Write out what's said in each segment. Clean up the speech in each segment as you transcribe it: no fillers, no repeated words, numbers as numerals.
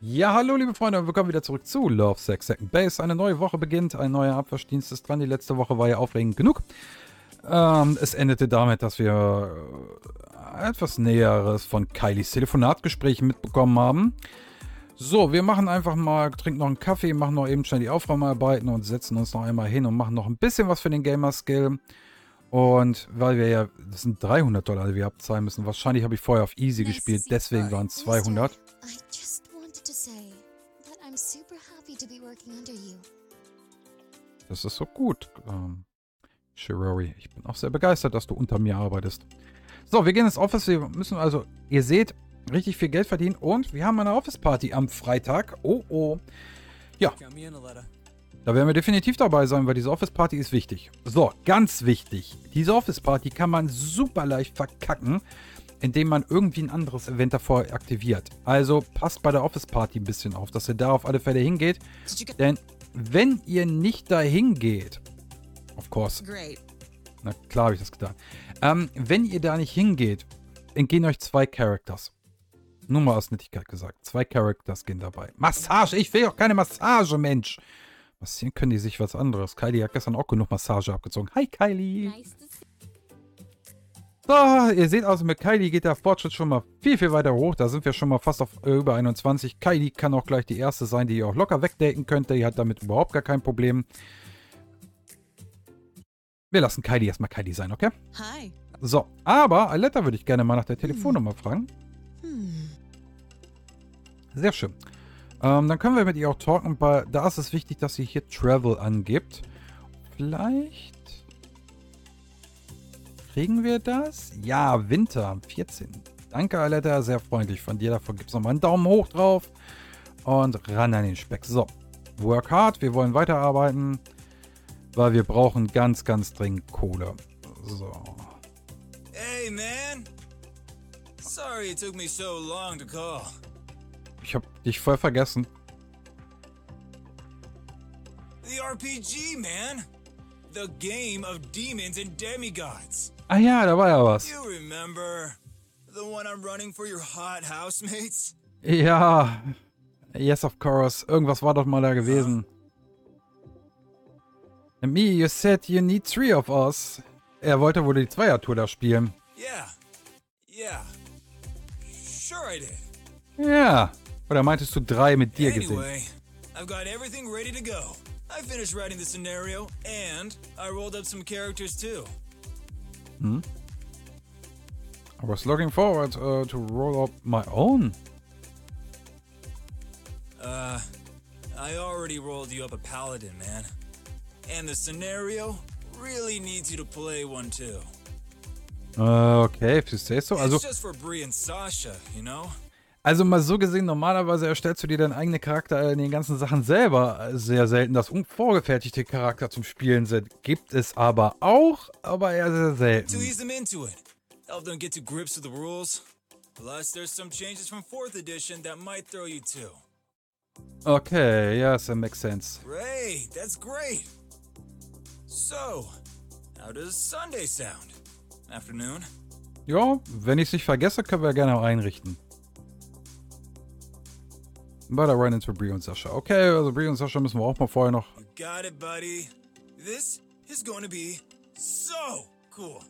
Ja, hallo liebe Freunde und willkommen wieder zurück zu Love, Sex, Second Base. Eine neue Woche beginnt, ein neuer Abwaschdienst ist dran. Die letzte Woche war ja aufregend genug. Es endete damit, dass wir etwas Näheres von Kylies Telefonatgesprächen mitbekommen haben. So, wir machen einfach mal, trinken noch einen Kaffee, machen noch eben schnell die Aufräumarbeiten und setzen uns noch einmal hin und machen noch ein bisschen was für den Gamer-Skill. Und weil wir ja, das sind $300, die wir abzahlen müssen. Wahrscheinlich habe ich vorher auf Easy gespielt, deswegen waren es 200. Das ist so gut. Shirori, ich bin auch sehr begeistert, dass du unter mir arbeitest. So, wir gehen ins Office. Wir müssen also, ihr seht, richtig viel Geld verdienen. Und wir haben eine Office-Party am Freitag. Oh, oh. Ja. Da werden wir definitiv dabei sein, weil diese Office-Party ist wichtig. So, ganz wichtig. Diese Office-Party kann man super leicht verkacken, indem man irgendwie ein anderes Event davor aktiviert. Also passt bei der Office-Party ein bisschen auf, dass ihr da auf alle Fälle hingeht. Denn wenn ihr nicht dahin geht, of course, na klar habe ich das getan. Wenn ihr da nicht hingeht, entgehen euch 2 Characters. Nur mal aus Nettigkeit gesagt. 2 Characters gehen dabei. Massage! Ich will doch keine Massage, Mensch! Massieren können die sich was anderes. Kylie hat gestern auch genug Massage abgezogen. Hi, Kylie! So, ihr seht also, mit Kylie geht der Fortschritt schon mal viel, viel weiter hoch. Da sind wir schon mal fast auf über 21. Kylie kann auch gleich die erste sein, die ihr auch locker wegdaten könnt. Die hat damit überhaupt gar kein Problem. Wir lassen Kylie erstmal Kylie sein, okay? Hi. So, aber Aletta würde ich gerne mal nach der Telefonnummer fragen. Sehr schön. Dann können wir mit ihr auch talken. Da ist es wichtig, dass sie hier Travel angibt. Vielleicht kriegen wir das? Ja, Winter am 14. Danke, Aletta. Sehr freundlich von dir. Davon gibt es nochmal einen Daumen hoch drauf. Und ran an den Speck. So, work hard. Wir wollen weiterarbeiten, weil wir brauchen ganz, ganz dringend Kohle. So. Hey, man. Sorry it took me so long to call. Ich hab dich voll vergessen. The RPG, man. The game of demons and demigods. Ah ja, da war ja was. You remember the one I'm running for your hot housemates? Ja. Yes, of course. Irgendwas war doch mal da gewesen. And me, you said you need 3 of us. Er wollte wohl die Zweiertour da spielen. Yeah. Yeah. Sure I did. Ja. Oder meintest du 3 mit dir gesehen? I've got everything ready to go. I finished writing the scenario and I rolled up some characters too. Hm. I was looking forward to roll up my own. I already rolled you up a paladin, man. And the scenario really needs you to play one too. Okay, if you say so. Also, it's just for Bri and Sasha, you know? Also mal so gesehen, normalerweise erstellst du dir deinen eigenen Charakter in den ganzen Sachen selber. Sehr selten, dass unvorgefertigte Charakter zum Spielen sind. Gibt es aber auch, aber eher sehr selten. Okay, yes, that makes sense. Great, that's great. So, how does Sunday sound? Afternoon? Ja, wenn ich es nicht vergesse, können wir gerne auch einrichten. But I ran into Bri und Sasha. Okay, also Bri und Sasha müssen wir auch mal vorher noch. You got it, buddy. This is going to be so cool.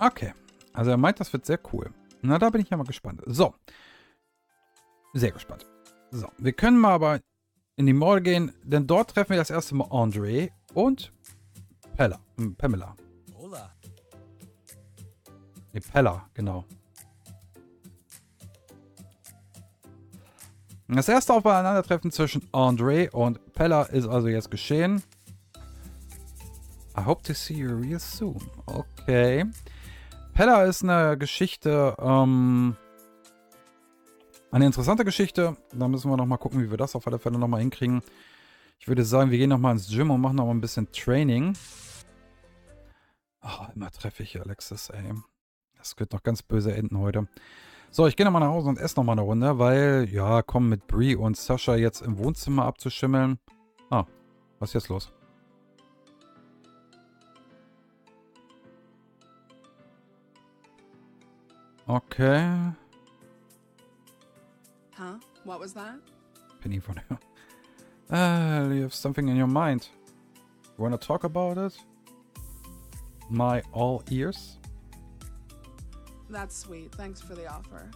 Okay, also er meint, das wird sehr cool. Na, da bin ich ja mal gespannt. So. Sehr gespannt. So, wir können mal aber in die Mall gehen, denn dort treffen wir das erste Mal Andre und Pella. Pamela. Hola. Nee, Pella, genau. Das erste Aufeinandertreffen zwischen Andre und Pella ist also jetzt geschehen. I hope to see you real soon. Okay. Pella ist eine Geschichte, eine interessante Geschichte. Da müssen wir nochmal gucken, wie wir das auf alle Fälle nochmal hinkriegen. Ich würde sagen, wir gehen nochmal ins Gym und machen nochmal ein bisschen Training. Oh, immer treffe ich Alexis, ey. Das wird noch ganz böse enden heute. So, ich gehe nochmal nach Hause und esse nochmal eine Runde, weil, ja, komm, mit Bri und Sasha jetzt im Wohnzimmer abzuschimmeln. Ah, was ist jetzt los? Okay. Huh? What was that? Penny for now. You have something in your mind. You want to talk about it? My all ears? That's sweet. Thanks for the offer.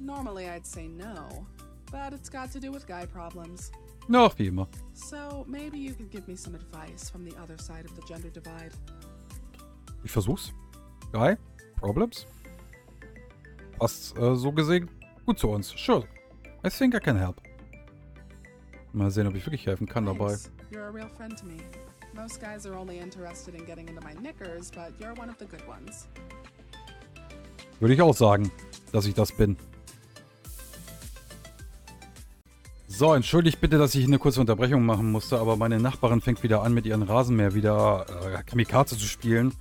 Normally I'd say no, but it's got to do with guy problems. Noch immer. So maybe you could give me some advice from the other side of the gender divide. Ich versuch's. Guy problems? Passt so gesehen gut zu uns. Sure. I think I can help. Mal sehen, ob ich wirklich helfen kann dabei. You're a real friend to me. Most guys are only interested in getting into my knickers, but you're one of the good ones. Würde ich auch sagen, dass ich das bin. So, entschuldigt bitte, dass ich eine kurze Unterbrechung machen musste, aber meine Nachbarin fängt wieder an, mit ihren Rasenmäher wieder Kamikaze zu spielen.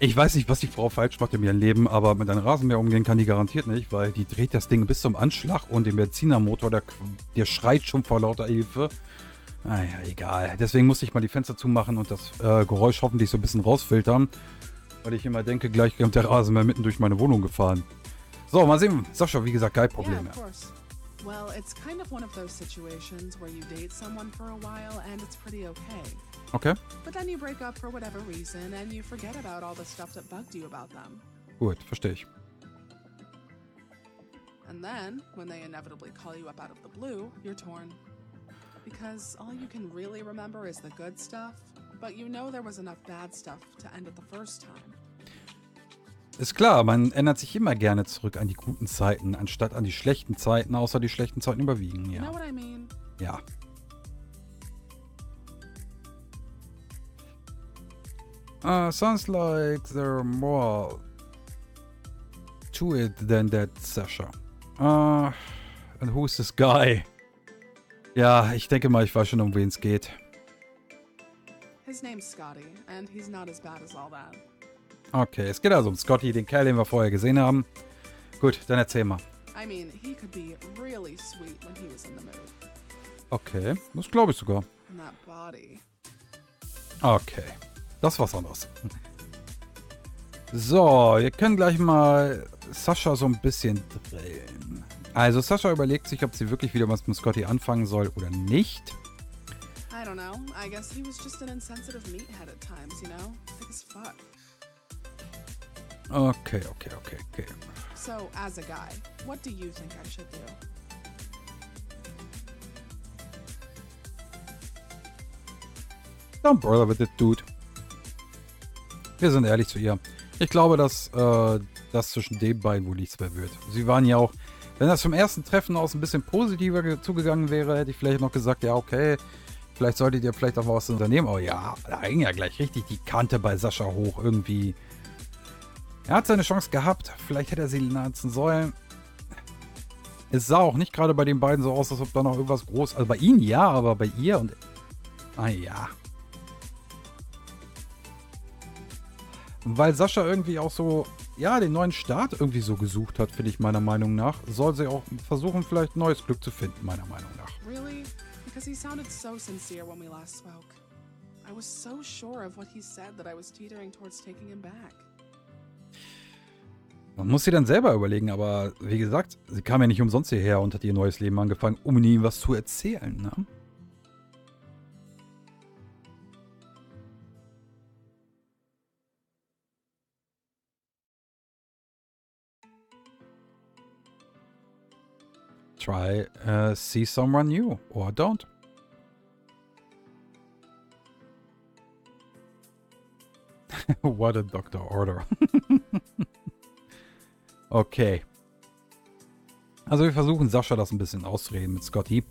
Ich weiß nicht, was die Frau falsch macht in ihrem Leben, aber mit einem Rasenmäher umgehen kann die garantiert nicht, weil die dreht das Ding bis zum Anschlag und den Benzinermotor, der schreit schon vor lauter Hilfe. Naja, egal. Deswegen musste ich mal die Fenster zumachen und das Geräusch hoffentlich so ein bisschen rausfiltern, weil ich immer denke, gleich kommt der Rasenmäher mitten durch meine Wohnung gefahren. So, mal sehen. Sascha, wie gesagt, geil Probleme. Yeah, well, it's kind of one of those situations where you date someone for a while and it's pretty okay. Okay. But then you break up for whatever reason and you forget about all the stuff that bugged you about them. Gut, verstehe ich. And then, when they inevitably call you up out of the blue, you're torn. Because all you can really remember is the good stuff, but you know there was enough bad stuff to end it the first time. Ist klar, man ändert sich immer gerne zurück an die guten Zeiten, anstatt an die schlechten Zeiten, außer die schlechten Zeiten überwiegen, ja. You know what I mean? Ja. Sounds like there are more to it than that, Sasha. And who's this guy? Ja, ich denke mal, ich weiß schon, um wen es geht. His name's Scotty, and he's not as bad as all that. Okay, es geht also um Scotty, den Kerl, den wir vorher gesehen haben. Gut, dann erzähl mal. I mean, he could be really sweet when he was in the mood. Okay, das glaube ich sogar. That body. Okay, das war's anders. So, wir können gleich mal Sasha so ein bisschen drehen. Also Sasha überlegt sich, ob sie wirklich wieder was mit Scotty anfangen soll oder nicht. I don't know. I guess he was just an insensitive meathead at times, you know? Like as fuck. Okay. So, as a guy, what do you think I should do? Don't bother with it, dude. Wir sind ehrlich zu ihr. Ich glaube, dass das zwischen den beiden wohl nichts mehr wird. Sie waren ja auch, wenn das vom ersten Treffen aus ein bisschen positiver zugegangen wäre, hätte ich vielleicht noch gesagt, ja, okay, vielleicht solltet ihr vielleicht auch was unternehmen. Aber ja, da ging ja gleich richtig die Kante bei Sasha hoch irgendwie. Er hat seine Chance gehabt. Vielleicht hätte er sie nutzen sollen. Es sah auch nicht gerade bei den beiden so aus, als ob da noch irgendwas groß... Also bei ihnen ja, aber bei ihr und... Ah ja. Weil Sasha irgendwie auch so... Ja, den neuen Start irgendwie so gesucht hat, finde ich meiner Meinung nach. Soll sie auch versuchen, vielleicht neues Glück zu finden, meiner Meinung nach. Really? Because he sounded so sincere when we last spoke. I was so sure of what he said that I was teetering towards taking him back. Man muss sie dann selber überlegen, aber wie gesagt, sie kam ja nicht umsonst hierher und hat ihr neues Leben angefangen, um ihm was zu erzählen, ne? Try, see someone new, or don't. What a doctor order. Okay. Also wir versuchen Sasha das ein bisschen auszureden mit Scotty.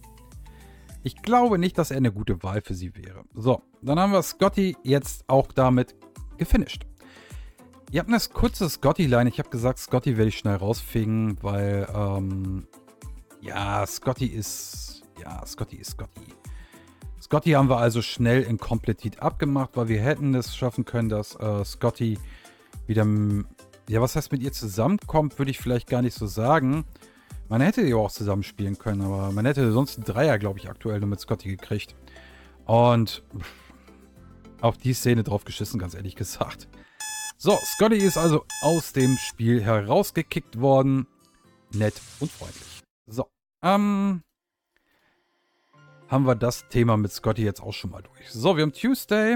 Ich glaube nicht, dass er eine gute Wahl für sie wäre. So, dann haben wir Scotty jetzt auch damit gefinisht. Ihr habt eine kurze Scotty-Line. Ich habe gesagt, Scotty werde ich schnell rausfegen, weil, Scotty ist Scotty. Scotty haben wir also schnell in Komplettit abgemacht, weil wir hätten es schaffen können, dass Scotty wieder... Ja, was heißt mit ihr zusammenkommt, würde ich vielleicht gar nicht so sagen. Man hätte ja auch zusammenspielen können, aber man hätte sonst einen Dreier, glaube ich, aktuell nur mit Scotty gekriegt. Und auf die Szene drauf geschissen, ganz ehrlich gesagt. So, Scotty ist also aus dem Spiel herausgekickt worden. nett und freundlich. So, haben wir das Thema mit Scotty jetzt auch schon mal durch. So, wir haben Tuesday.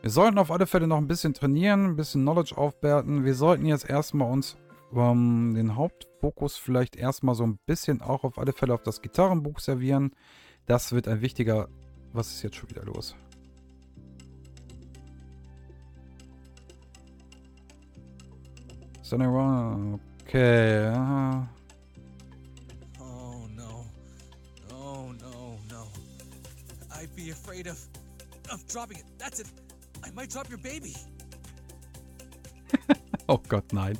Wir sollten auf alle Fälle noch ein bisschen trainieren, ein bisschen Knowledge aufwerten. Wir sollten jetzt erstmal uns den Hauptfokus vielleicht erstmal so ein bisschen auch auf alle Fälle auf das Gitarrenbuch servieren. Das wird ein wichtiger... Was ist jetzt schon wieder los? Standing around. Okay. Oh no. Oh no, no. I'd be afraid of dropping it. That's it. I might drop your baby. Oh Gott, nein.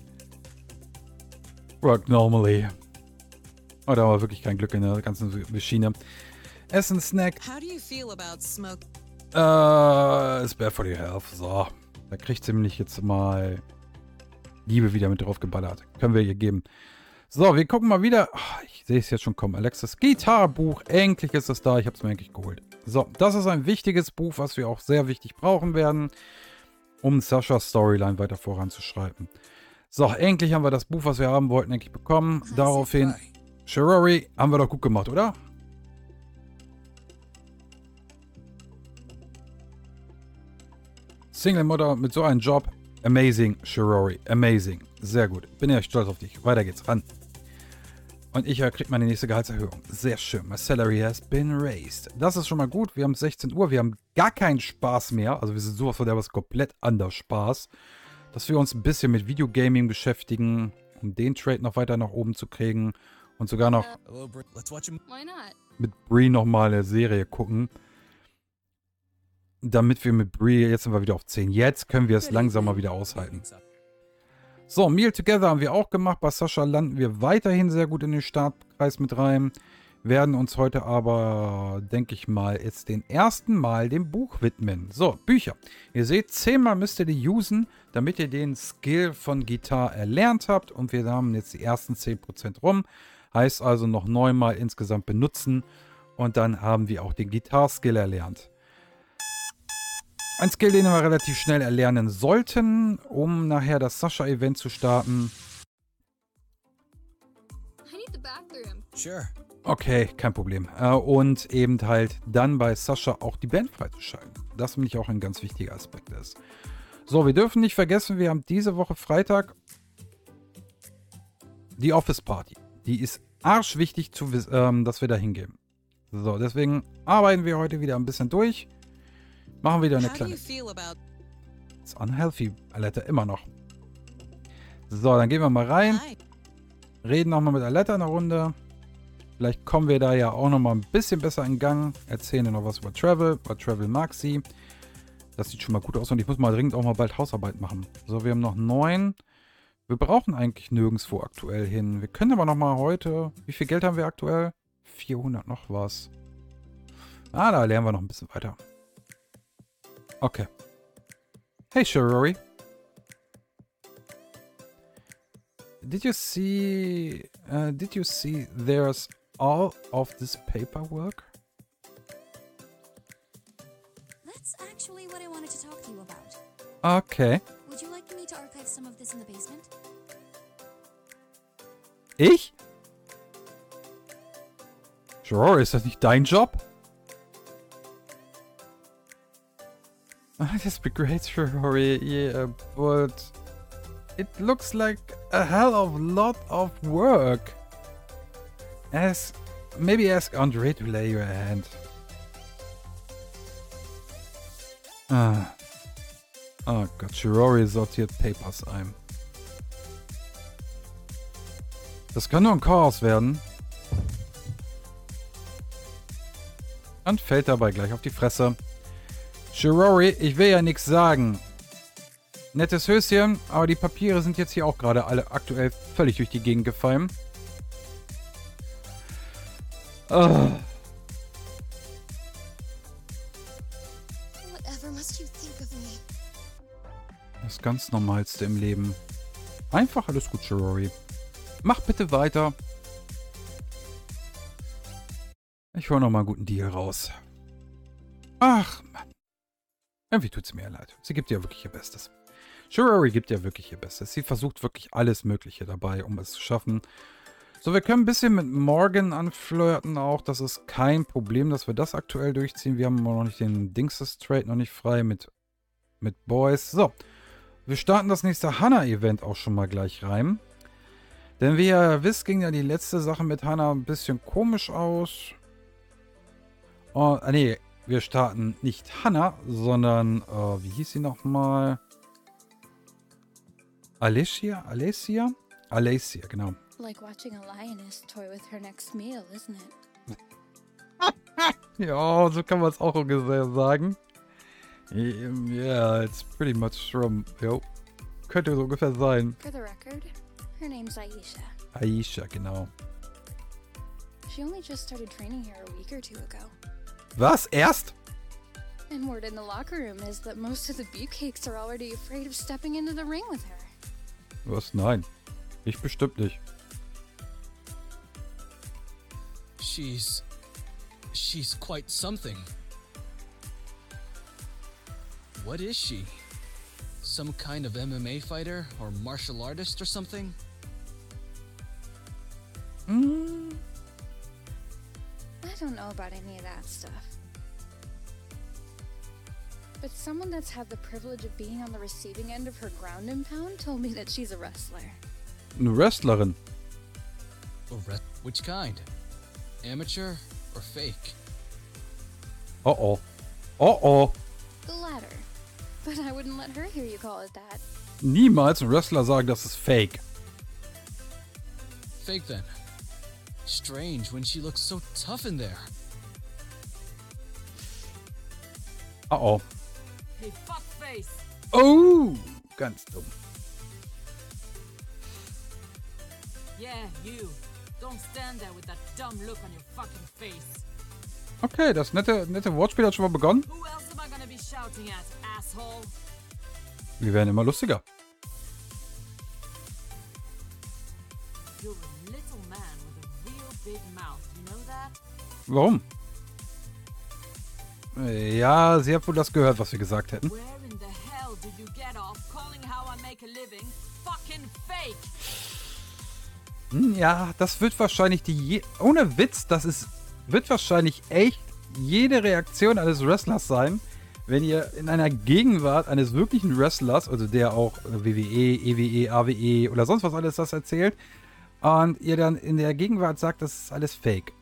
Work normally. Oh, da war wirklich kein Glück in der ganzen Maschine. Essen, Snack. How do you feel about smoke? It's bad for your health. So, da kriegt sie nämlich jetzt mal Liebe wieder mit drauf geballert. Können wir ihr geben. So, wir gucken mal wieder. Oh, ich sehe es jetzt schon kommen. Alexis Gitarrenbuch. Endlich ist es da. Ich habe es mir eigentlich geholt. So, das ist ein wichtiges Buch, was wir auch sehr wichtig brauchen werden, um Sashas Storyline weiter voranzuschreiben. So, endlich haben wir das Buch, was wir haben wollten, endlich bekommen. Daraufhin, Shirori, haben wir doch gut gemacht, oder? Single-Mutter mit so einem Job. Amazing, Shirori. Amazing. Sehr gut. Bin ja stolz auf dich. Weiter geht's. Ran. Und ich kriege meine nächste Gehaltserhöhung. Sehr schön. My salary has been raised. Das ist schon mal gut. Wir haben 16 Uhr. Wir haben gar keinen Spaß mehr. Also wir sind sowas von der was komplett anders Spaß. Dass wir uns ein bisschen mit Videogaming beschäftigen, um den Trade noch weiter nach oben zu kriegen. Und sogar noch mit Bri nochmal eine Serie gucken. Damit wir mit Bri, jetzt sind wir wieder auf 10. Jetzt können wir es langsam mal wieder aushalten. So, Meal Together haben wir auch gemacht. Bei Sasha landen wir weiterhin sehr gut in den Startkreis mit rein. Werden uns heute aber, denke ich mal, jetzt den ersten Mal dem Buch widmen. So, Bücher. Ihr seht, 10-mal müsst ihr die usen, damit ihr den Skill von Gitarre erlernt habt. Und wir haben jetzt die ersten 10% rum. Heißt also noch 9-mal insgesamt benutzen. Und dann haben wir auch den Gitarre-Skill erlernt. Ein Skill, den wir relativ schnell erlernen sollten, um nachher das Sasha-Event zu starten. Okay, kein Problem. Und eben halt dann bei Sasha auch die Band freizuschalten. Das finde ich auch ein ganz wichtiger Aspekt ist. So, wir dürfen nicht vergessen, wir haben diese Woche Freitag die Office-Party. Die ist arschwichtig, dass wir da hingehen. So, deswegen arbeiten wir heute wieder ein bisschen durch. Machen wir wieder eine kleine... It's unhealthy, Aletta, immer noch. So, dann gehen wir mal rein. Reden nochmal mit Aletta eine Runde. Vielleicht kommen wir da ja auch nochmal ein bisschen besser in Gang. Erzählen dir noch was über Travel. Über Travel mag sie. Das sieht schon mal gut aus. Und ich muss mal dringend auch mal bald Hausarbeit machen. So, wir haben noch 9. Wir brauchen eigentlich nirgendwo aktuell hin. Wir können aber nochmal heute... Wie viel Geld haben wir aktuell? 400 noch was. Ah, da lernen wir noch ein bisschen weiter. Okay. Hey, Shirori. Did you see there's all of this paperwork? That's actually what I wanted to talk to you about. Okay. Would you like me to archive some of this in the basement? Ich? Shirori, ist das nicht dein Job? This would be great, Shirori, yeah, but it looks like a hell of a lot of work. Maybe ask Andre to lay you a hand. Oh Gott, Shirori sortiert Papers ein. Das kann nur ein Chaos werden. Und fällt dabei gleich auf die Fresse. Shirori, ich will ja nichts sagen. Nettes Höschen, aber die Papiere sind jetzt hier auch gerade alle aktuell völlig durch die Gegend gefallen. Das ganz Normalste im Leben. Einfach alles gut, Shirori. Mach bitte weiter. Ich hole nochmal einen guten Deal raus. Ach, Mann. Irgendwie tut es mir leid. Sie gibt ja wirklich ihr Bestes. Shirori gibt ja wirklich ihr Bestes. Sie versucht wirklich alles Mögliche dabei, um es zu schaffen. So, wir können ein bisschen mit Morgan anflirten auch. Das ist kein Problem, dass wir das aktuell durchziehen. Wir haben auch noch nicht den Dings-Trade noch nicht frei mit Boys. So, wir starten das nächste Hannah-Event auch schon mal gleich rein. Denn wie ihr wisst, ging ja die letzte Sache mit Hannah ein bisschen komisch aus. Oh, nee, wir starten nicht Hannah, sondern, wie hieß sie nochmal? Alessia? Alessia, genau. Like watching a lioness toy with her next meal, isn't it? Ja, so kann man es auch ungefähr sagen. Yeah, it's pretty much from. Jo, könnte so ungefähr sein. For the record, her name's Aisha. Aisha, genau. She only just started training here a week or two ago. Was? Erst? And word in the locker room is that most of the beefcakes are already afraid of stepping into the ring with her. Was? Nein. Ich bestimmt nicht. She's quite something. What is she? Some kind of MMA fighter or martial artist or something? I don't know about any of that stuff. But someone that's had the privilege of being on the receiving end of her ground and pound told me that she's a wrestler. Eine Wrestlerin. Which kind? Amateur or fake? Oh. The latter. But I wouldn't let her hear you call it that. Niemals ein Wrestler sagen, das ist fake. Fake then. Strange when she looks so tough in there. Oh. Hey, fuckface. Oh, ganz dumm. Yeah, you. Don't stand there with that dumb look on your fucking face. Okay, das nette Wortspiel hat schon mal begonnen. Who else am I gonna be shouting at, asshole? Wir werden immer lustiger. You're a little man with a real big mouth, you know that? Warum? Ja, sie hat wohl das gehört, was wir gesagt hätten. Where in the hell did you get off calling how I make a living fucking fake? Ja, das wird wahrscheinlich ohne Witz, wird wahrscheinlich echt jede Reaktion eines Wrestlers sein, wenn ihr in einer Gegenwart eines wirklichen Wrestlers, also der auch WWE, EWE, AWE oder sonst was alles das erzählt, und ihr dann in der Gegenwart sagt, das ist alles Fake.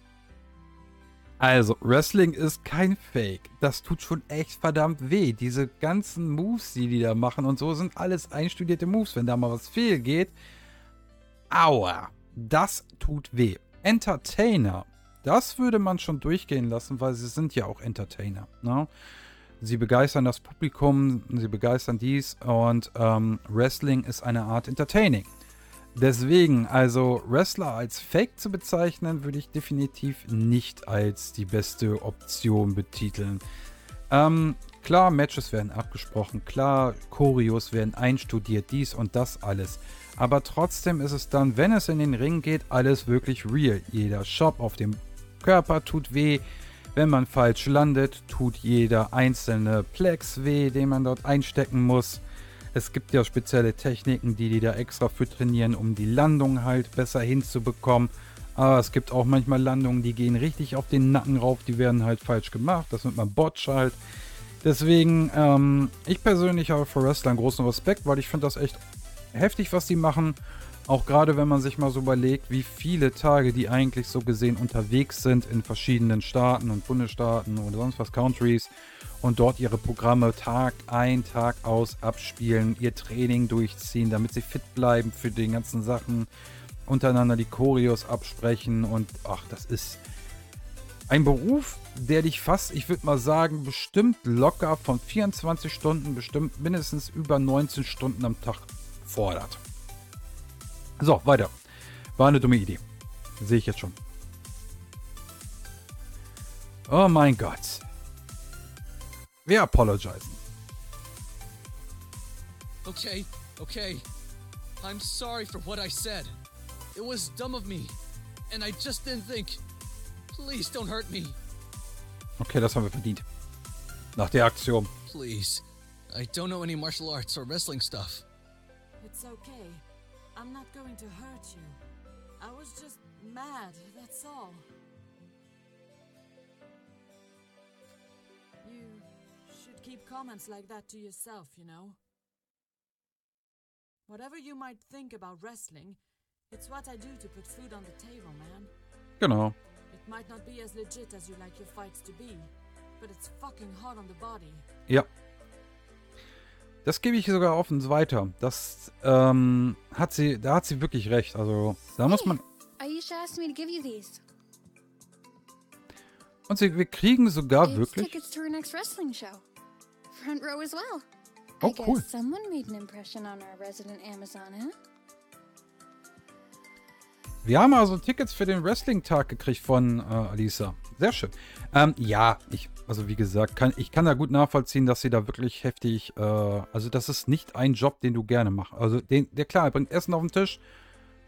Also, Wrestling ist kein Fake. Das tut schon echt verdammt weh. Diese ganzen Moves, die da machen und so, sind alles einstudierte Moves. Wenn da mal was fehl geht, aua, das tut weh. Entertainer, das würde man schon durchgehen lassen, weil sie sind ja auch Entertainer. Ne? Sie begeistern das Publikum, sie begeistern dies und Wrestling ist eine Art Entertaining. Deswegen, also Wrestler als Fake zu bezeichnen, würde ich definitiv nicht als die beste Option betiteln. Klar, Matches werden abgesprochen, klar, Choreos werden einstudiert, dies und das alles. Aber trotzdem ist es dann, wenn es in den Ring geht, alles wirklich real. Jeder Shop auf dem Körper tut weh. Wenn man falsch landet, tut jeder einzelne Plex weh, den man dort einstecken muss. Es gibt ja spezielle Techniken, die da extra für trainieren, um die Landung halt besser hinzubekommen. Aber es gibt auch manchmal Landungen, die gehen richtig auf den Nacken rauf. Die werden halt falsch gemacht. Das nennt man Botch halt. Deswegen, ich persönlich habe vor Wrestlern großen Respekt, weil ich finde das echt heftig, was die machen, auch gerade wenn man sich mal so überlegt, wie viele Tage die eigentlich so gesehen unterwegs sind in verschiedenen Staaten und Bundesstaaten oder sonst was, Countries, und dort ihre Programme Tag ein, Tag aus abspielen, ihr Training durchziehen, damit sie fit bleiben für die ganzen Sachen, untereinander die Choreos absprechen und ach, das ist ein Beruf, der dich fast, ich würde mal sagen, bestimmt locker von 24 Stunden, bestimmt mindestens über 19 Stunden am Tag fordert. So, weiter. War eine dumme Idee. Sehe ich jetzt schon. Oh mein Gott. Wir apologisieren. Okay. I'm sorry for what I said. It was dumb of me. And I just didn't think. Please don't hurt me. Okay, das haben wir verdient. Nach der Aktion. Please. I don't know any martial arts or wrestling stuff. It's okay. I'm not going to hurt you. I was just mad, that's all. You should keep comments like that to yourself, you know? Whatever you might think about wrestling, it's what I do to put food on the table, man. Genau. It might not be as legit as you like your fights to be, but it's fucking hard on the body. Ja. Das gebe ich sogar offen weiter. Das hat sie wirklich recht. Also, da muss man. Aisha asked me to give you these. Und wir kriegen sogar wirklich Tickets to her next wrestling show. Front row as well. Oh, cool. Someone made an impression on our resident Amazon, huh? Wir haben also Tickets für den Wrestling-Tag gekriegt von Alissa. Sehr schön. Ja, also wie gesagt, ich kann da gut nachvollziehen, dass sie da wirklich heftig, also das ist nicht ein Job, den du gerne machst. Also klar, er bringt Essen auf den Tisch.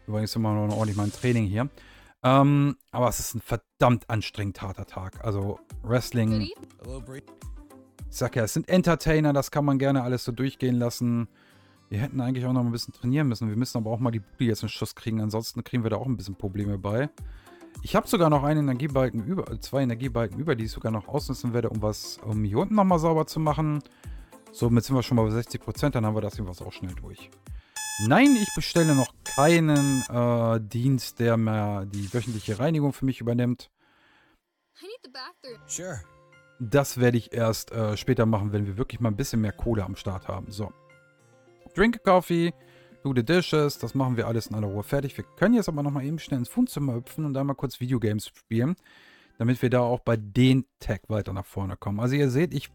Übrigens immer noch ordentlich mein Training hier. Aber es ist ein verdammt anstrengend harter Tag. Also Wrestling. Ich sag ja, es sind Entertainer, das kann man gerne alles so durchgehen lassen. Wir hätten eigentlich auch noch ein bisschen trainieren müssen. Wir müssen aber auch mal die Bude jetzt in Schuss kriegen. Ansonsten kriegen wir da auch ein bisschen Probleme bei. Ich habe sogar noch einen Energiebalken über, 2 Energiebalken über, die ich sogar noch ausnutzen werde, um hier unten nochmal sauber zu machen. Somit sind wir schon mal bei 60%. Dann haben wir das jedenfalls auch schnell durch. Nein, ich bestelle noch keinen Dienst, der mir die wöchentliche Reinigung für mich übernimmt. Das werde ich erst später machen, wenn wir wirklich mal ein bisschen mehr Kohle am Start haben. So. Drink Coffee, do the dishes, das machen wir alles in aller Ruhe fertig. Wir können jetzt aber nochmal eben schnell ins Wohnzimmer hüpfen und da mal kurz Videogames spielen, damit wir da auch bei den Tag weiter nach vorne kommen. Also ihr seht, ich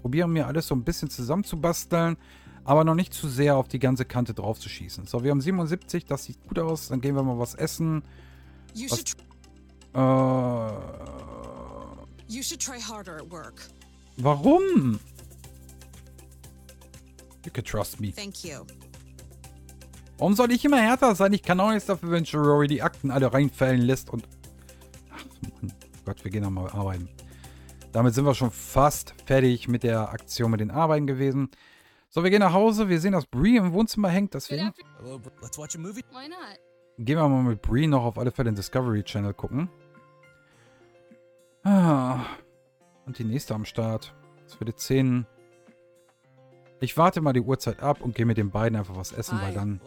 probiere mir alles so ein bisschen zusammenzubasteln, aber noch nicht zu sehr auf die ganze Kante drauf zu schießen. So, wir haben 77, das sieht gut aus, dann gehen wir mal was essen. You should try harder at work. Warum? You can trust me. Thank you. Warum soll ich immer härter sein? Ich kann auch nichts dafür, wenn Shirori die Akten alle reinfällen lässt und... Ach Mann, Gott, wir gehen nochmal arbeiten. Damit sind wir schon fast fertig mit der Aktion mit den Arbeiten gewesen. So, wir gehen nach Hause. Wir sehen, dass Bri im Wohnzimmer hängt. Deswegen gehen wir mal mit Bri noch auf alle Fälle den Discovery Channel gucken. Ah, und die nächste am Start. Das wird die 10... Ich warte mal die Uhrzeit ab und gehe mit den beiden einfach was essen, weil dann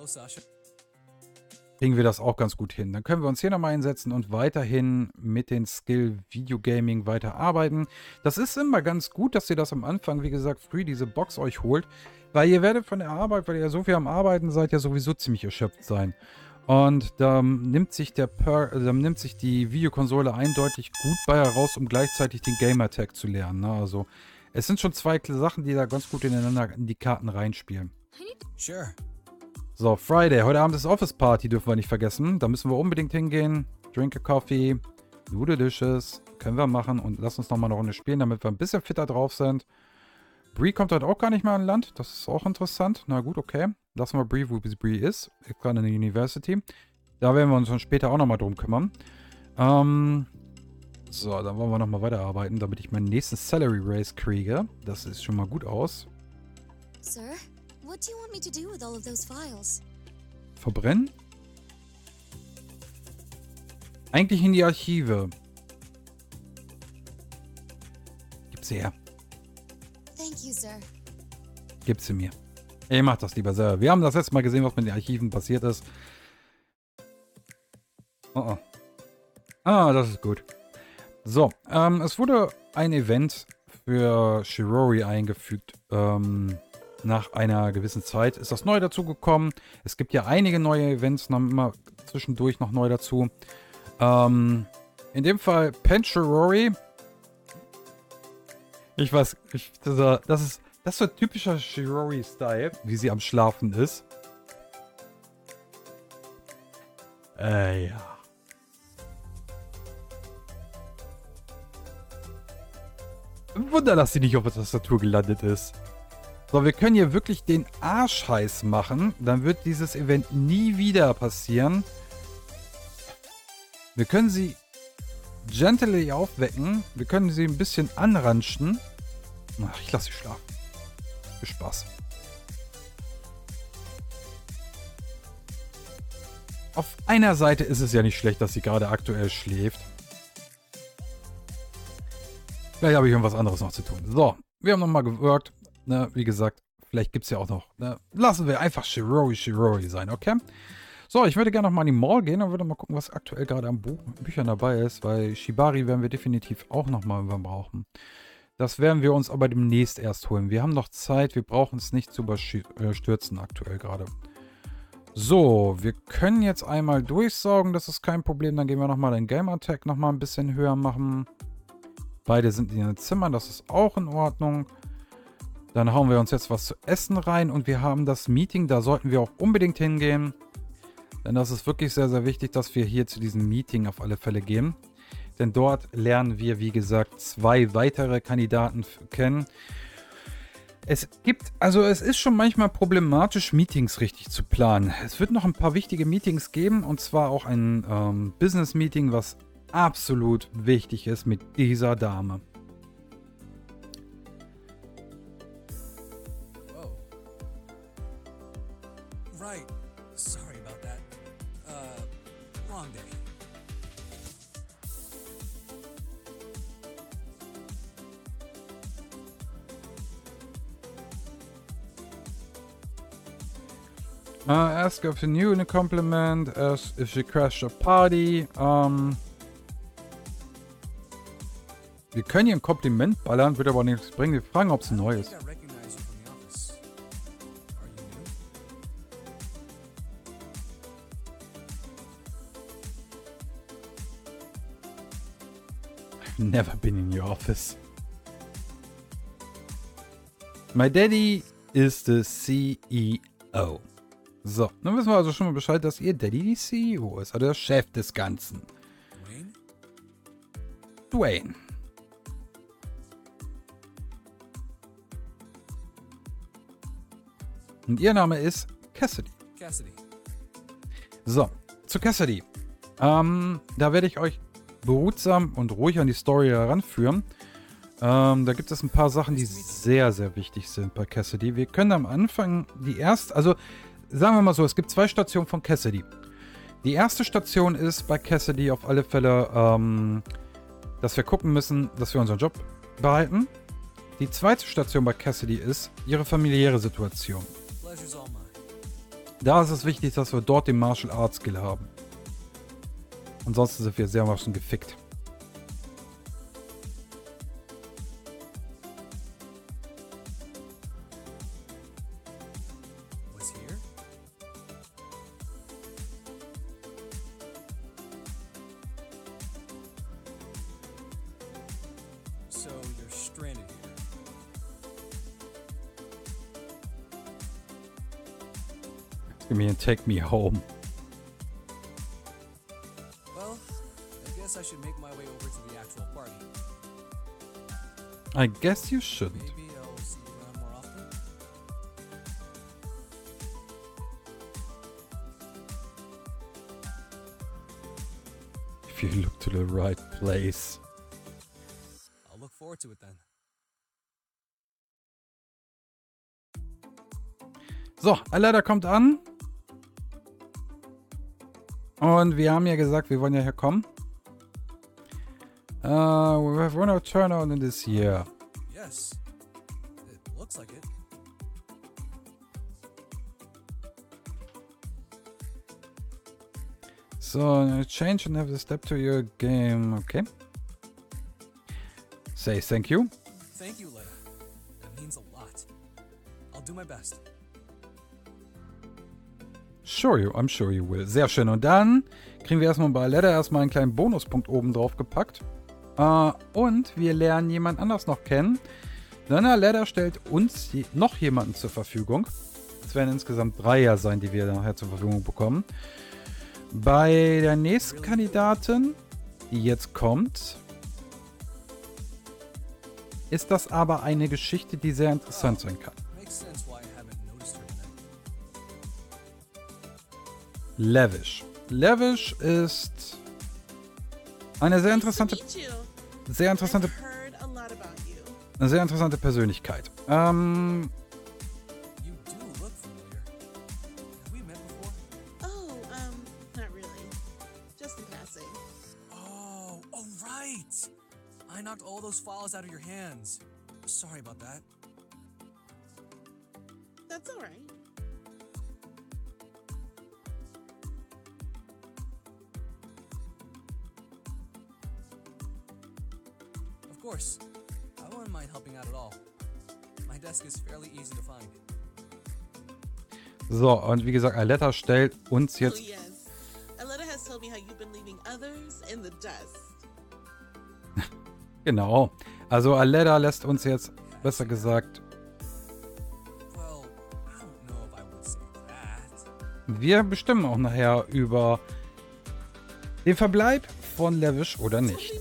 kriegen wir das auch ganz gut hin. Dann können wir uns hier nochmal einsetzen und weiterhin mit den Skill Videogaming weiterarbeiten. Das ist immer ganz gut, dass ihr das am Anfang, wie gesagt, früh diese Box euch holt, weil ihr werdet von der Arbeit, weil ihr ja so viel am Arbeiten seid, ja sowieso ziemlich erschöpft sein. Und dann nimmt sich die Videokonsole eindeutig gut bei heraus, um gleichzeitig den Gamertag zu lernen. Ne? Also es sind schon 2 Sachen, die da ganz gut ineinander in die Karten reinspielen. Sure. So, Friday. Heute Abend ist Office Party, dürfen wir nicht vergessen. Da müssen wir unbedingt hingehen. Drink a coffee. Noodle Dishes. Können wir machen. Und lass uns nochmal eine Runde spielen, damit wir ein bisschen fitter drauf sind. Bri kommt heute auch gar nicht mehr an Land. Das ist auch interessant. Na gut, okay. Lassen wir Bri, wo Bri ist. Gerade in der University. Da werden wir uns dann später auch nochmal drum kümmern. So, dann wollen wir nochmal weiterarbeiten, damit ich meinen nächsten Salary Raise kriege. Das sieht schon mal gut aus. Sir, what do you want me to do with all of those files? Verbrennen? Eigentlich in die Archive. Gib sie her. Thank you, sir. Gib sie mir. Ey, mach das lieber selber. Wir haben das letzte Mal gesehen, was mit den Archiven passiert ist. Oh. Ah, das ist gut. So, es wurde ein Event für Shirori eingefügt. Nach einer gewissen Zeit ist das neu dazugekommen. Es gibt ja einige neue Events, noch immer zwischendurch noch neu dazu. In dem Fall Pen Shirori. Ich weiß, das ist so ein typischer Shirori-Style, wie sie am Schlafen ist. Ja. Wunder, dass sie nicht auf der Tastatur gelandet ist. So, wir können hier wirklich den Arsch heiß machen. Dann wird dieses Event nie wieder passieren. Wir können sie gently aufwecken. Wir können sie ein bisschen anranschen. Ach, ich lasse sie schlafen. Viel Spaß. Auf einer Seite ist es ja nicht schlecht, dass sie gerade aktuell schläft. Vielleicht habe ich irgendwas anderes noch zu tun. So, wir haben nochmal gewirkt. Ne, wie gesagt, vielleicht gibt es ja auch noch. Ne, lassen wir einfach Shirori sein, okay? So, ich würde gerne nochmal in die Mall gehen und würde mal gucken, was aktuell gerade an Büchern dabei ist, weil Shibari werden wir definitiv auch nochmal brauchen. Das werden wir uns aber demnächst erst holen. Wir haben noch Zeit, wir brauchen es nicht zu überstürzen aktuell gerade. So, wir können jetzt einmal durchsaugen, das ist kein Problem. Dann gehen wir nochmal den Game Attack nochmal ein bisschen höher machen. Beide sind in ihren Zimmern, das ist auch in Ordnung. Dann hauen wir uns jetzt was zu essen rein und wir haben das Meeting, da sollten wir auch unbedingt hingehen. Denn das ist wirklich sehr, sehr wichtig, dass wir hier zu diesem Meeting auf alle Fälle gehen. Denn dort lernen wir, wie gesagt, 2 weitere Kandidaten kennen. Es gibt, also es ist schon manchmal problematisch, Meetings richtig zu planen. Es wird noch ein paar wichtige Meetings geben und zwar auch ein Business-Meeting, was absolut wichtig ist mit dieser Dame. Ask her if she knew in a compliment, ask if she crashed a party. Wir können ihr ein Kompliment ballern, wird aber nichts bringen. Wir fragen, ob sie neu ist. I've never been in your office. My daddy is the CEO. So, dann wissen wir also schon mal Bescheid, dass ihr Daddy die CEO ist, also der Chef des Ganzen. Dwayne. Und ihr Name ist Cassidy. So, zu Cassidy. Da werde ich euch behutsam und ruhig an die Story heranführen. Da gibt es ein paar Sachen, die sehr, sehr wichtig sind bei Cassidy. Wir können am Anfang sagen wir mal so, es gibt 2 Stationen von Cassidy. Die erste Station ist bei Cassidy auf alle Fälle, dass wir gucken müssen, dass wir unseren Job behalten. Die zweite Station bei Cassidy ist ihre familiäre Situation. Da ist es wichtig, dass wir dort den Martial Arts Skill haben. Ansonsten sind wir sehr wahrscheinlich gefickt. Take me home. Well, I guess I should make my way over to the actual party. I guess you shouldn't. Maybe I'll see you around more often. If you look to the right place. I'll look forward to it then. So, Aletta kommt an. Und wir haben ja gesagt, wir wollen ja herkommen. We have one turnaround in this year. Yes. It looks like it. So, change and have the step to your game. Okay. Say thank you. Thank you, Leah. That means a lot. I'll do my best. I'm sure you will. Sehr schön. Und dann kriegen wir erstmal bei Aletta einen kleinen Bonuspunkt oben drauf gepackt. Und wir lernen jemand anders noch kennen. Denn Aletta stellt uns noch jemanden zur Verfügung. Es werden insgesamt 3 sein, die wir nachher zur Verfügung bekommen. Bei der nächsten Kandidatin, die jetzt kommt, ist das aber eine Geschichte, die sehr interessant sein kann. Levish. Levish ist eine sehr interessante Persönlichkeit. Oh, oh right! I knocked all those files out of your hands. Sorry about that. That's all right. Of course. I wouldn't mind helping out at all. My desk is fairly easy to find. So, und wie gesagt, Aletta stellt uns jetzt... Oh, yes. Aletta has told me how you've been leaving others in the dust. Genau. Also Aletta lässt uns jetzt, besser gesagt... Well, I don't know if I would say that. Wir bestimmen auch nachher über den Verbleib von Levish oder nicht.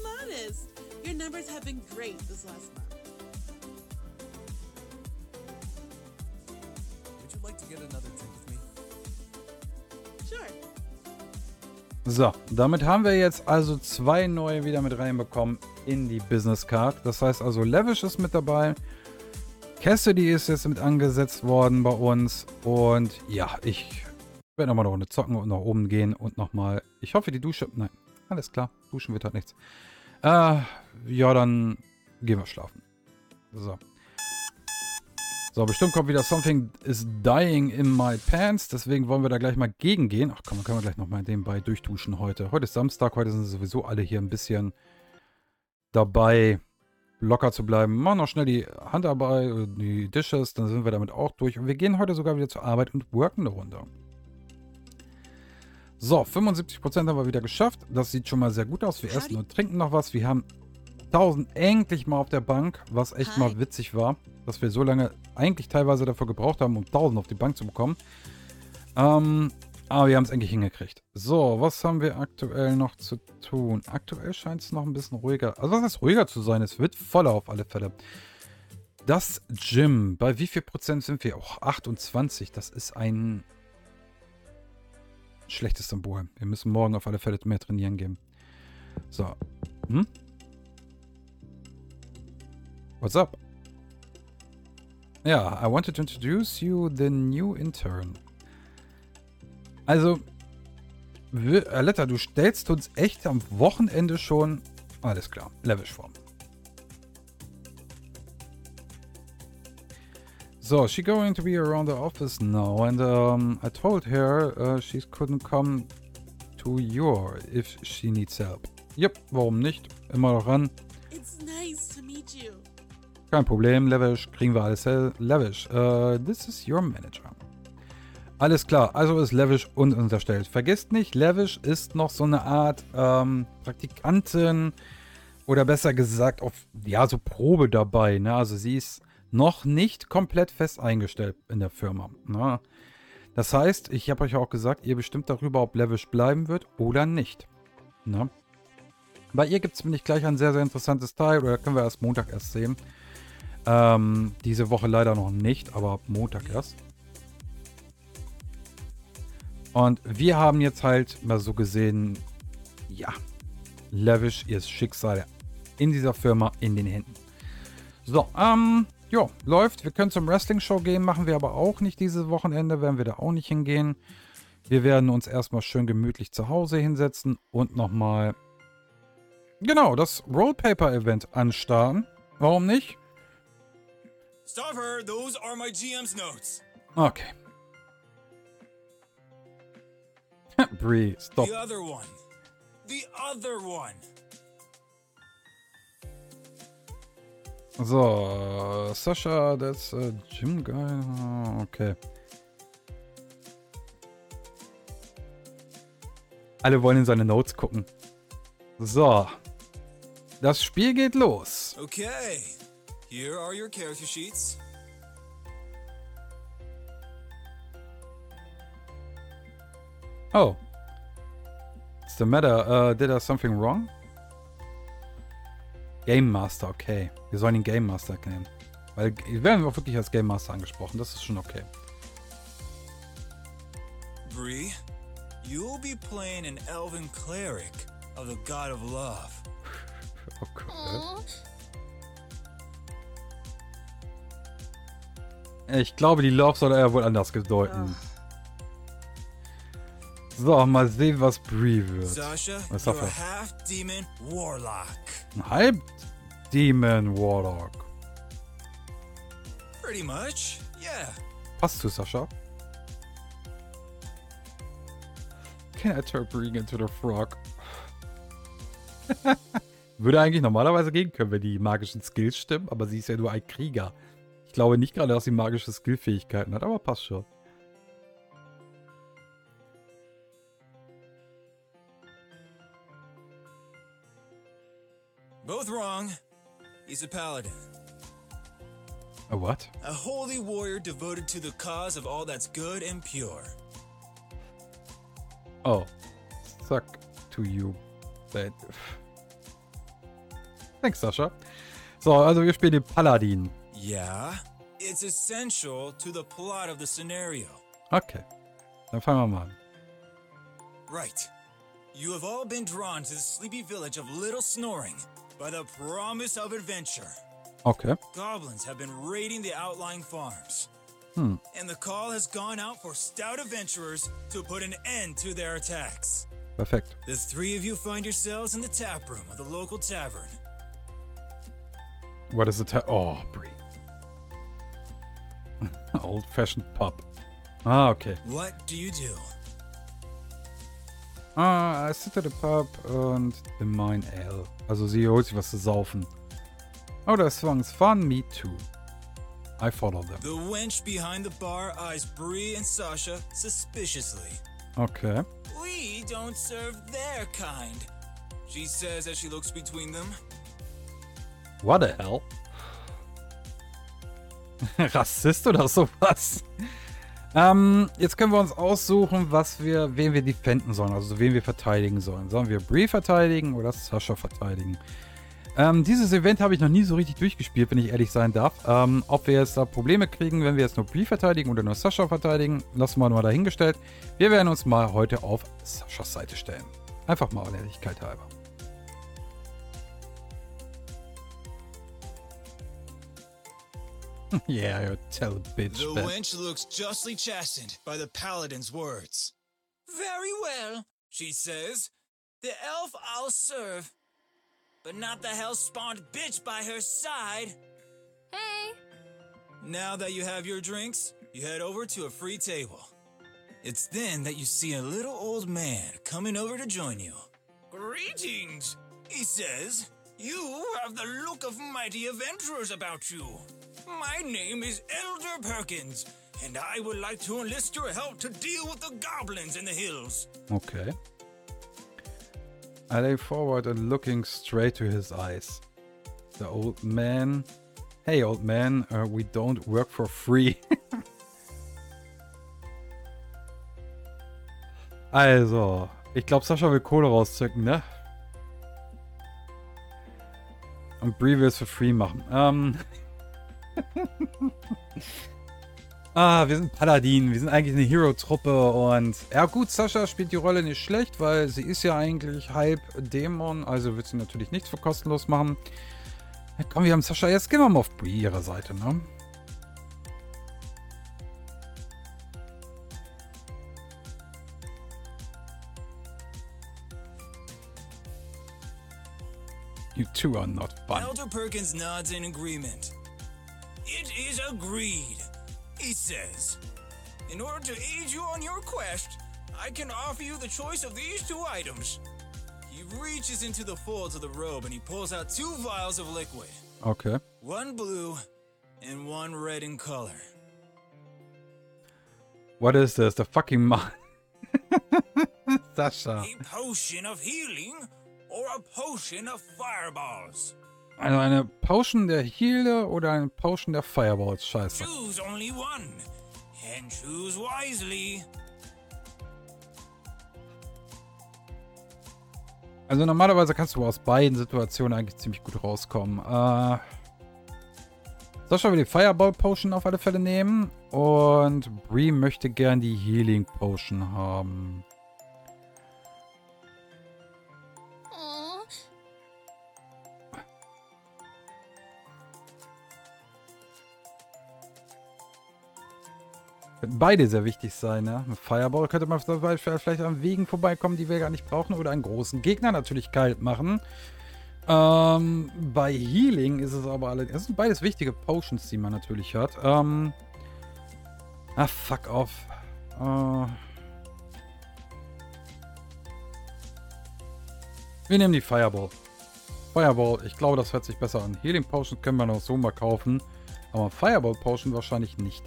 So, damit haben wir jetzt also 2 neue wieder mit reinbekommen in die Business Card. Das heißt also, Levish ist mit dabei. Cassidy ist jetzt mit angesetzt worden bei uns. Und ja, ich werde nochmal eine Runde zocken und nach oben gehen und nochmal... Ich hoffe, die Dusche... Nein, alles klar. Duschen wird halt nichts. Ja, dann gehen wir schlafen. So. So, bestimmt kommt wieder Something is Dying in My Pants. Deswegen wollen wir da gleich mal gegengehen. Ach komm, können wir gleich nochmal nebenbei durchduschen heute. Heute ist Samstag, heute sind sowieso alle hier ein bisschen dabei, locker zu bleiben. Machen noch schnell die Handarbeit, die Dishes, dann sind wir damit auch durch. Und wir gehen heute sogar wieder zur Arbeit und worken eine Runde. So, 75% haben wir wieder geschafft. Das sieht schon mal sehr gut aus. Wir essen und trinken noch was. Wir haben 1000 endlich mal auf der Bank, was echt mal witzig war, dass wir so lange eigentlich teilweise dafür gebraucht haben, um 1000 auf die Bank zu bekommen. Aber wir haben es endlich hingekriegt. So, was haben wir aktuell noch zu tun? Aktuell scheint es noch ein bisschen ruhiger. Also was heißt ruhiger zu sein? Es wird voller auf alle Fälle. Das Gym, bei wie viel Prozent sind wir? Och, 28, das ist ein schlechtes Symbol. Wir müssen morgen auf alle Fälle mehr trainieren gehen. So, What's up? Ja, I wanted to introduce you the new intern. Also, Aletta, du stellst uns echt am Wochenende schon, alles klar, Levish vor. So, she's going to be around the office now and I told her she couldn't come to your if she needs help. Yep, warum nicht? Immer noch ran. It's nice to meet you. Kein Problem, Levish, kriegen wir alles. Levish, this is your manager. Alles klar, also ist Levish uns unterstellt. Vergesst nicht, Levish ist noch so eine Art Praktikantin oder besser gesagt auf, ja, so Probe dabei. Ne? Also sie ist noch nicht komplett fest eingestellt in der Firma. Ne? Das heißt, ich habe euch auch gesagt, ihr bestimmt darüber, ob Levish bleiben wird oder nicht. Ne? Bei ihr gibt es, finde ich, gleich ein sehr, sehr interessantes Teil oder können wir erst Montag erst sehen. Diese Woche leider noch nicht, aber Montag erst. Und wir haben jetzt halt mal so gesehen, ja, Levish, ihr Schicksal in dieser Firma in den Händen. So, ja, läuft. Wir können zum Wrestling-Show gehen, machen wir aber auch nicht dieses Wochenende, werden wir da auch nicht hingehen. Wir werden uns erstmal schön gemütlich zu Hause hinsetzen und nochmal, genau, das Rollpaper-Event anstarren. Warum nicht? Her, those are my GM's notes. Okay. Bri, stop. The other one. So, Sasha, that's a gym guy. Oh, okay. Alle wollen in seine Notes gucken. So. Das Spiel geht los. Okay. Here are your character sheets. Oh. What's the matter? Did I something wrong? Game Master, okay. Wir sollen ihn Game Master nennen. Weil wir werden auch wirklich als Game Master angesprochen. Das ist schon okay. Bri, you'll be playing an elven cleric of the god of love. Okay. Aww. Ich glaube, die Love soll er wohl anders bedeuten. So, mal sehen, was Bri wird. Sasha, was you're a half-demon warlock. Ein Halb-Demon Warlock. Pretty much, yeah. Passt zu Sasha. Can I turn Bri into the frog? Würde eigentlich normalerweise gehen können, wenn die magischen Skills stimmen, aber sie ist ja nur ein Krieger. Ich glaube nicht gerade, dass sie magische Skillfähigkeiten hat, aber passt schon. Both wrong. He's a paladin. A what? A holy warrior devoted to the cause of all that's good and pure. Oh. Suck to you. That. Thanks, Sasha. So, also wir spielen den Paladin. Yeah, it's essential to the plot of the scenario. Okay, dann fangen wir mal an. Right. You have all been drawn to the sleepy village of Little Snoring by the promise of adventure. Okay. Goblins have been raiding the outlying farms. And the call has gone out for stout adventurers to put an end to their attacks. Perfect. The three of you find yourselves in the tap room of the local tavern. What is the tap? Oh, Bri. Old-fashioned pub. Ah, okay. What do? Ah, I sit at the pub and the mine ale. Also sie holt sich was zu saufen. Oh, that song's fun. Me too. I follow them. The wench behind the bar eyes Bri and Sasha suspiciously. Okay. We don't serve their kind, she says as she looks between them. What the hell? Rassist oder sowas? Jetzt können wir uns aussuchen, wen wir defenden sollen, also wen wir verteidigen sollen. Sollen wir Bri verteidigen oder Sasha verteidigen? Dieses Event habe ich noch nie so richtig durchgespielt, wenn ich ehrlich sein darf. Ob wir jetzt da Probleme kriegen, wenn wir jetzt nur Bri verteidigen oder nur Sasha verteidigen, lassen wir mal dahingestellt. Wir werden uns mal heute auf Saschas Seite stellen. Einfach mal Ehrlichkeit halber. Yeah, you're a tell bitch. The wench looks justly chastened by the paladin's words. Very well, she says. The elf I'll serve, but not the hell-spawned bitch by her side. Hey. Now that you have your drinks, you head over to a free table. It's then that you see a little old man coming over to join you. Greetings, he says. You have the look of mighty adventurers about you. My name is Elder Perkins, and I would like to enlist your help to deal with the goblins in the hills. Okay. I lay forward and looking straight to his eyes. The old man. Hey, old man, we don't work for free. Also, ich glaube, Sasha will Kohle rauszücken, ne? Und Bri will es für free machen. Wir sind Paladin, wir sind eigentlich eine Hero-Truppe und ja gut, Sasha spielt die Rolle nicht schlecht, weil sie ist ja eigentlich halb Dämon, also wird sie natürlich nichts für kostenlos machen. Ja, komm, wir haben Sasha, jetzt gehen wir mal auf Bri ihrer Seite, ne? You two are not fun. Elder Perkins nods in agreement. It is agreed, he says. In order to aid you on your quest, I can offer you the choice of these two items. He reaches into the folds of the robe and he pulls out two vials of liquid. Okay. One blue and one red in color. What is this? The fucking mine? Sasha. A potion of healing or a potion of fireballs. Also eine Potion der Healer oder eine Potion der Fireballs, scheiße. Choose only one and choose wisely. Also normalerweise kannst du aus beiden Situationen eigentlich ziemlich gut rauskommen. Sasha will die Fireball Potion auf alle Fälle nehmen und Bri möchte gern die Healing Potion haben. Könnten beide sehr wichtig sein, ne? Mit Fireball könnte man zum Beispiel vielleicht an Wegen vorbeikommen, die wir gar nicht brauchen. Oder einen großen Gegner natürlich kalt machen. Bei Healing ist es aber allerdings... Es sind beides wichtige Potions, die man natürlich hat. Ah, fuck off. Wir nehmen die Fireball. Fireball, ich glaube, das hört sich besser an. Healing Potion können wir noch so mal kaufen. Aber Fireball Potion wahrscheinlich nicht.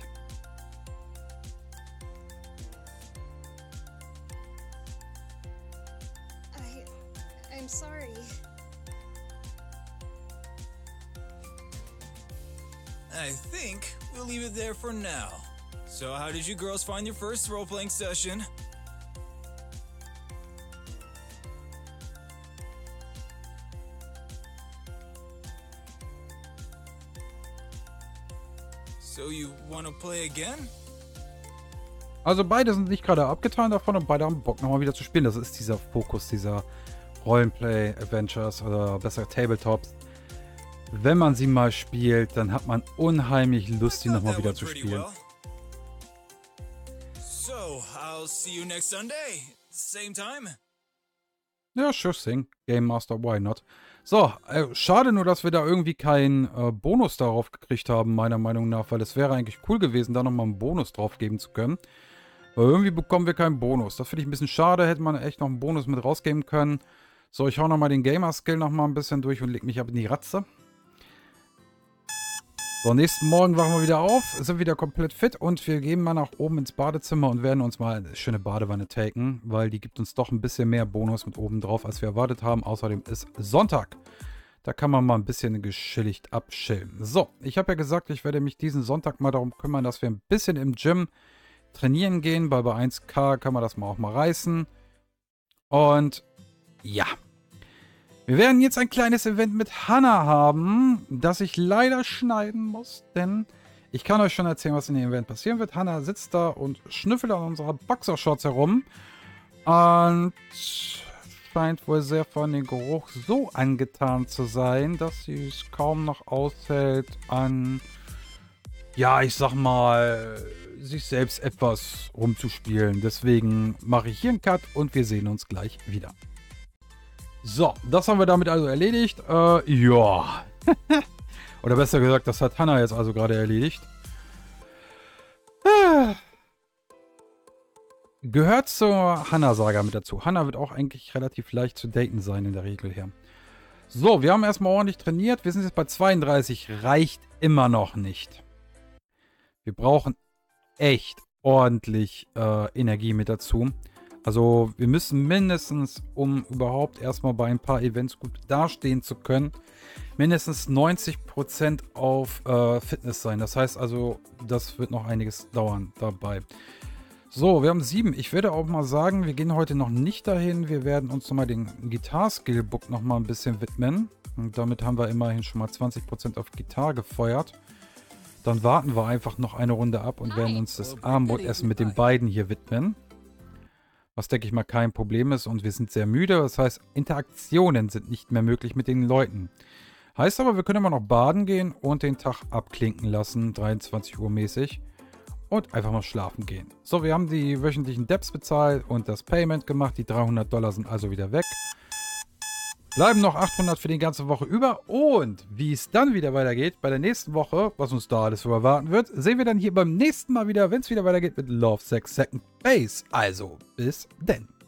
I'm sorry. I think we'll leave it there for now. So how did you girls find your first role-playing session? Also beide sind nicht gerade abgetan davon und beide haben Bock, nochmal wieder zu spielen. Das ist dieser Fokus dieser Rollenplay-Adventures oder besser Tabletops. Wenn man sie mal spielt, dann hat man unheimlich Lust, die nochmal wieder zu spielen. Ja, sure thing. Game Master, why not? So, schade nur, dass wir da irgendwie keinen Bonus darauf gekriegt haben, meiner Meinung nach, weil es wäre eigentlich cool gewesen, da nochmal einen Bonus drauf geben zu können. Aber irgendwie bekommen wir keinen Bonus. Das finde ich ein bisschen schade, hätte man echt noch einen Bonus mit rausgeben können. So, ich hau nochmal den Gamer-Skill nochmal ein bisschen durch und leg mich ab in die Ratze. So, nächsten Morgen wachen wir wieder auf, sind wieder komplett fit und wir gehen mal nach oben ins Badezimmer und werden uns mal eine schöne Badewanne taken, weil die gibt uns doch ein bisschen mehr Bonus mit oben drauf, als wir erwartet haben. Außerdem ist Sonntag. Da kann man mal ein bisschen geschilligt abschillen. So, ich habe ja gesagt, ich werde mich diesen Sonntag mal darum kümmern, dass wir ein bisschen im Gym trainieren gehen, weil bei 1K kann man das mal auch mal reißen. Und ja. Wir werden jetzt ein kleines Event mit Hannah haben, das ich leider schneiden muss, denn ich kann euch schon erzählen, was in dem Event passieren wird. Hannah sitzt da und schnüffelt an unserer Boxershorts herum und scheint wohl sehr von dem Geruch so angetan zu sein, dass sie es kaum noch aushält, an, ja, ich sag mal, sich selbst etwas rumzuspielen. Deswegen mache ich hier einen Cut und wir sehen uns gleich wieder. So, das haben wir damit also erledigt. Ja. Oder besser gesagt, das hat Hannah jetzt also gerade erledigt. Gehört zur Hannah-Saga mit dazu. Hannah wird auch eigentlich relativ leicht zu daten sein in der Regel her. So, wir haben erstmal ordentlich trainiert. Wir sind jetzt bei 32. Reicht immer noch nicht. Wir brauchen echt ordentlich Energie mit dazu. Also wir müssen mindestens, um überhaupt erstmal bei ein paar Events gut dastehen zu können, mindestens 90% auf Fitness sein. Das heißt also, das wird noch einiges dauern dabei. So, wir haben 7. Ich würde auch mal sagen, wir gehen heute noch nicht dahin. Wir werden uns nochmal den Gitarre-Skillbook nochmal ein bisschen widmen. Und damit haben wir immerhin schon mal 20% auf Gitarre gefeuert. Dann warten wir einfach noch eine Runde ab und werden uns das Abendbrotessen mit den beiden hier widmen. Was, denke ich mal, kein Problem ist und wir sind sehr müde. Das heißt, Interaktionen sind nicht mehr möglich mit den Leuten. Heißt aber, wir können immer noch baden gehen und den Tag abklinken lassen, 23 Uhr mäßig. Und einfach mal schlafen gehen. So, wir haben die wöchentlichen Debs bezahlt und das Payment gemacht. Die $300 sind also wieder weg. Bleiben noch 800 für die ganze Woche über. Und wie es dann wieder weitergeht, bei der nächsten Woche, was uns da alles überwarten wird, sehen wir dann hier beim nächsten Mal wieder, wenn es wieder weitergeht mit Love, Sex, Second Base. Also, bis denn.